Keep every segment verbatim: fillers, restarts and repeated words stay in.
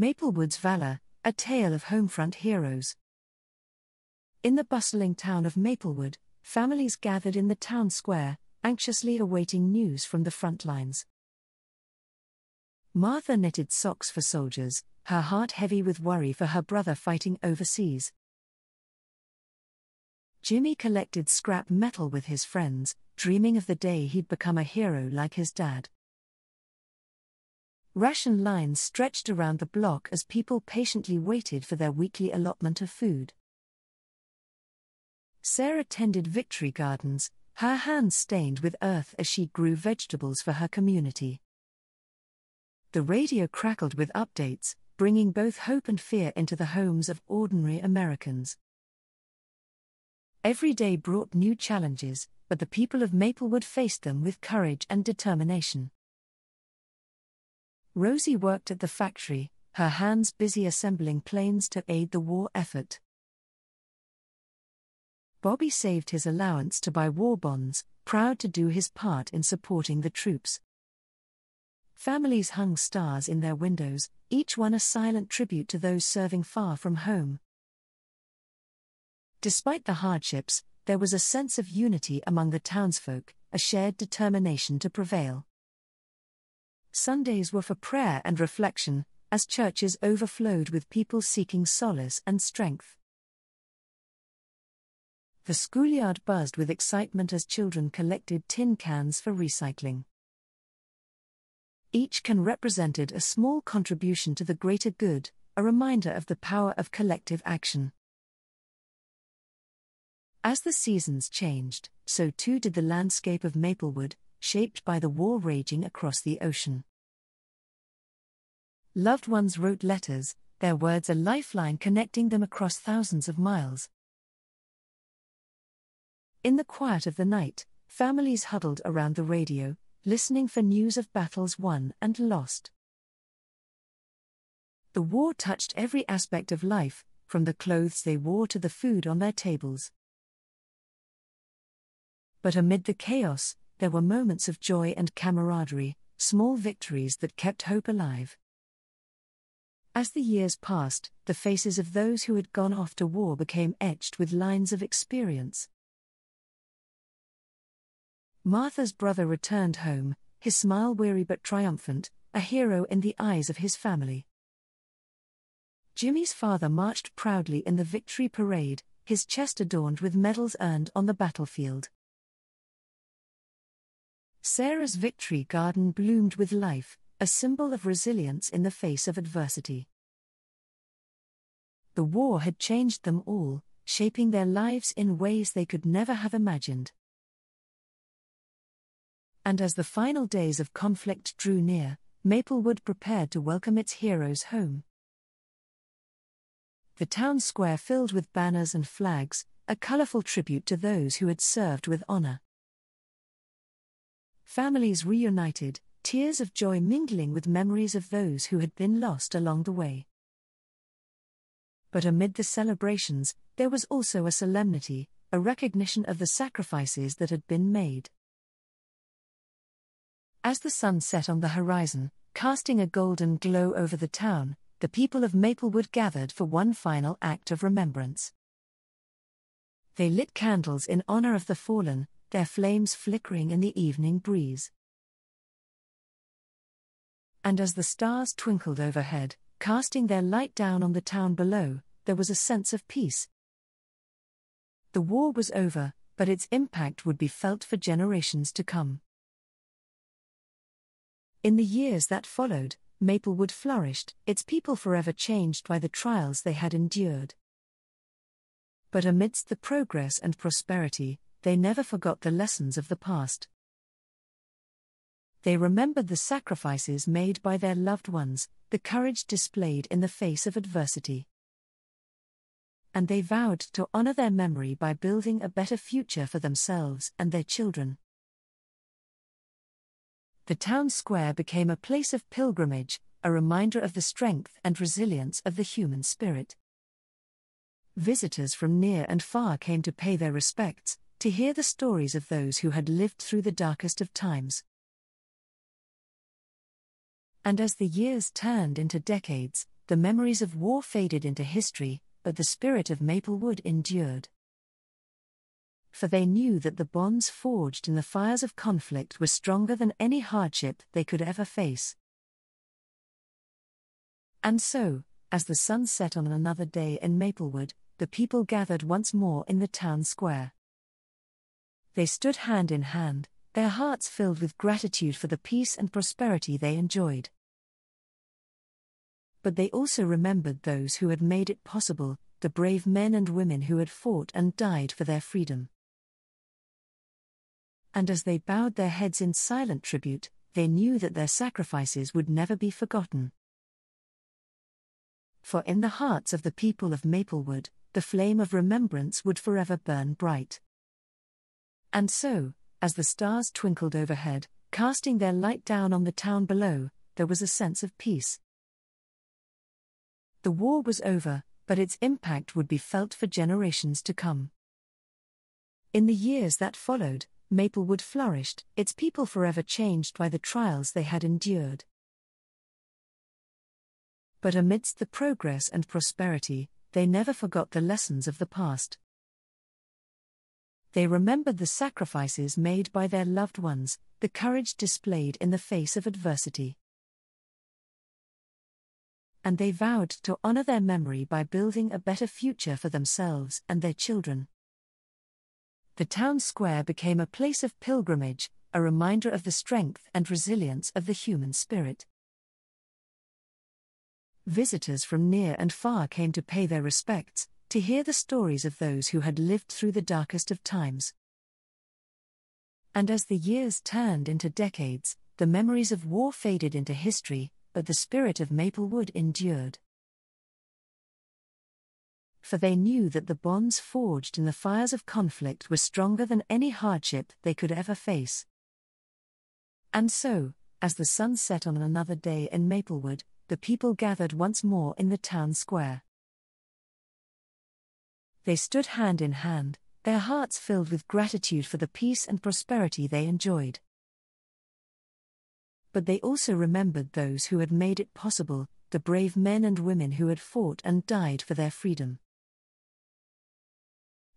Maplewood's Valor, A Tale of Homefront Heroes. In the bustling town of Maplewood, families gathered in the town square, anxiously awaiting news from the front lines. Martha knitted socks for soldiers, her heart heavy with worry for her brother fighting overseas. Jimmy collected scrap metal with his friends, dreaming of the day he'd become a hero like his dad. Ration lines stretched around the block as people patiently waited for their weekly allotment of food. Sarah tended victory gardens, her hands stained with earth as she grew vegetables for her community. The radio crackled with updates, bringing both hope and fear into the homes of ordinary Americans. Every day brought new challenges, but the people of Maplewood faced them with courage and determination. Rosie worked at the factory, her hands busy assembling planes to aid the war effort. Bobby saved his allowance to buy war bonds, proud to do his part in supporting the troops. Families hung stars in their windows, each one a silent tribute to those serving far from home. Despite the hardships, there was a sense of unity among the townsfolk, a shared determination to prevail. Sundays were for prayer and reflection, as churches overflowed with people seeking solace and strength. The schoolyard buzzed with excitement as children collected tin cans for recycling. Each can represented a small contribution to the greater good, a reminder of the power of collective action. As the seasons changed, so too did the landscape of Maplewood, shaped by the war raging across the ocean. Loved ones wrote letters, their words a lifeline connecting them across thousands of miles. In the quiet of the night, families huddled around the radio, listening for news of battles won and lost. The war touched every aspect of life, from the clothes they wore to the food on their tables. But amid the chaos, there were moments of joy and camaraderie, small victories that kept hope alive. As the years passed, the faces of those who had gone off to war became etched with lines of experience. Martha's brother returned home, his smile weary but triumphant, a hero in the eyes of his family. Jimmy's father marched proudly in the victory parade, his chest adorned with medals earned on the battlefield. Sarah's victory garden bloomed with life, a symbol of resilience in the face of adversity. The war had changed them all, shaping their lives in ways they could never have imagined. And as the final days of conflict drew near, Maplewood prepared to welcome its heroes home. The town square filled with banners and flags, a colorful tribute to those who had served with honor. Families reunited, tears of joy mingling with memories of those who had been lost along the way. But amid the celebrations, there was also a solemnity, a recognition of the sacrifices that had been made. As the sun set on the horizon, casting a golden glow over the town, the people of Maplewood gathered for one final act of remembrance. They lit candles in honor of the fallen, their flames flickering in the evening breeze. And as the stars twinkled overhead, casting their light down on the town below, there was a sense of peace. The war was over, but its impact would be felt for generations to come. In the years that followed, Maplewood flourished, its people forever changed by the trials they had endured. But amidst the progress and prosperity, they never forgot the lessons of the past. They remembered the sacrifices made by their loved ones, the courage displayed in the face of adversity. And they vowed to honor their memory by building a better future for themselves and their children. The town square became a place of pilgrimage, a reminder of the strength and resilience of the human spirit. Visitors from near and far came to pay their respects, to hear the stories of those who had lived through the darkest of times. And as the years turned into decades, the memories of war faded into history, but the spirit of Maplewood endured. For they knew that the bonds forged in the fires of conflict were stronger than any hardship they could ever face. And so, as the sun set on another day in Maplewood, the people gathered once more in the town square. They stood hand in hand, their hearts filled with gratitude for the peace and prosperity they enjoyed. But they also remembered those who had made it possible, the brave men and women who had fought and died for their freedom. And as they bowed their heads in silent tribute, they knew that their sacrifices would never be forgotten. For in the hearts of the people of Maplewood, the flame of remembrance would forever burn bright. And so, as the stars twinkled overhead, casting their light down on the town below, there was a sense of peace. The war was over, but its impact would be felt for generations to come. In the years that followed, Maplewood flourished, its people forever changed by the trials they had endured. But amidst the progress and prosperity, they never forgot the lessons of the past. They remembered the sacrifices made by their loved ones, the courage displayed in the face of adversity. And they vowed to honor their memory by building a better future for themselves and their children. The town square became a place of pilgrimage, a reminder of the strength and resilience of the human spirit. Visitors from near and far came to pay their respects, to hear the stories of those who had lived through the darkest of times. And as the years turned into decades, the memories of war faded into history, but the spirit of Maplewood endured. For they knew that the bonds forged in the fires of conflict were stronger than any hardship they could ever face. And so, as the sun set on another day in Maplewood, the people gathered once more in the town square. They stood hand in hand, their hearts filled with gratitude for the peace and prosperity they enjoyed. But they also remembered those who had made it possible, the brave men and women who had fought and died for their freedom.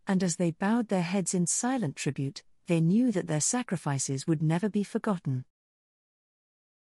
And as they bowed their heads in silent tribute, they knew that their sacrifices would never be forgotten.